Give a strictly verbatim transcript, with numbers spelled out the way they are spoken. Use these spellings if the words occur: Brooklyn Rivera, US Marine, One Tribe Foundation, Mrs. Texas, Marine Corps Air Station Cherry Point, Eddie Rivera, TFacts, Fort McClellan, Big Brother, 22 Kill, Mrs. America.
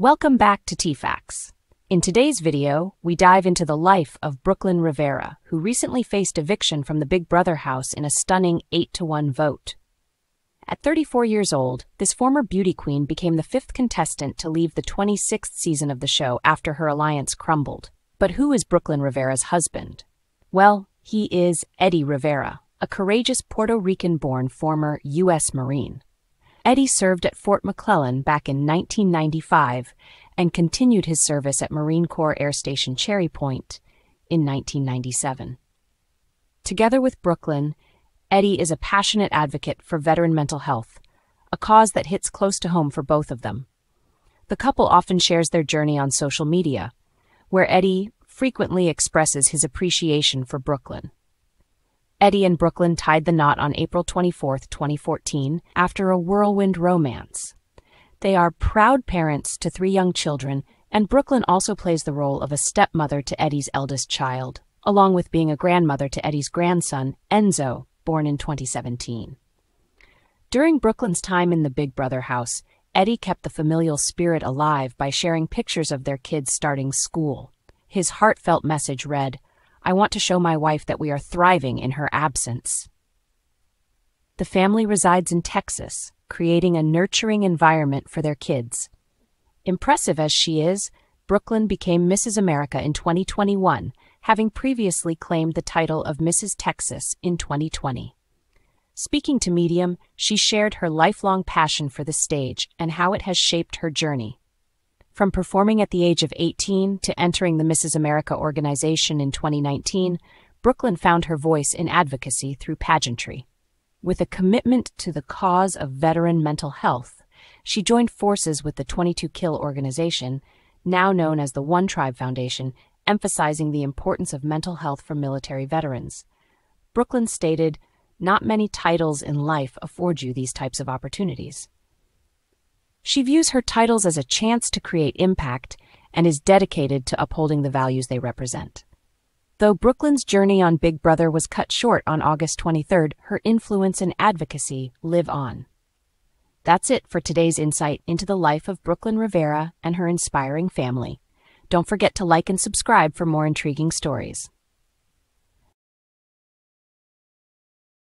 Welcome back to TFacts. In today's video, we dive into the life of Brooklyn Rivera, who recently faced eviction from the Big Brother house in a stunning eight to one vote. At thirty-four years old, this former beauty queen became the fifth contestant to leave the twenty-sixth season of the show after her alliance crumbled. But who is Brooklyn Rivera's husband? Well, he is Eddie Rivera, a courageous Puerto Rican-born former U S Marine. Eddie served at Fort McClellan back in nineteen ninety-five and continued his service at Marine Corps Air Station Cherry Point in nineteen ninety-seven. Together with Brooklyn, Eddie is a passionate advocate for veteran mental health, a cause that hits close to home for both of them. The couple often shares their journey on social media, where Eddie frequently expresses his appreciation for Brooklyn. Eddie and Brooklyn tied the knot on April twenty-fourth, twenty fourteen, after a whirlwind romance. They are proud parents to three young children, and Brooklyn also plays the role of a stepmother to Eddie's eldest child, along with being a grandmother to Eddie's grandson, Enzo, born in twenty seventeen. During Brooklyn's time in the Big Brother house, Eddie kept the familial spirit alive by sharing pictures of their kids starting school. His heartfelt message read, "I want to show my wife that we are thriving in her absence." The family resides in Texas, creating a nurturing environment for their kids. Impressive as she is, Brooklyn became Missus America in twenty twenty-one, having previously claimed the title of Missus Texas in twenty twenty. Speaking to Medium, she shared her lifelong passion for the stage and how it has shaped her journey. From performing at the age of eighteen to entering the Missus America organization in twenty nineteen, Brooklyn found her voice in advocacy through pageantry. With a commitment to the cause of veteran mental health, she joined forces with the twenty-two Kill organization, now known as the One Tribe Foundation, emphasizing the importance of mental health for military veterans. Brooklyn stated, "Not many titles in life afford you these types of opportunities." She views her titles as a chance to create impact and is dedicated to upholding the values they represent. Though Brooklyn's journey on Big Brother was cut short on August twenty-third, her influence and advocacy live on. That's it for today's insight into the life of Brooklyn Rivera and her inspiring family. Don't forget to like and subscribe for more intriguing stories.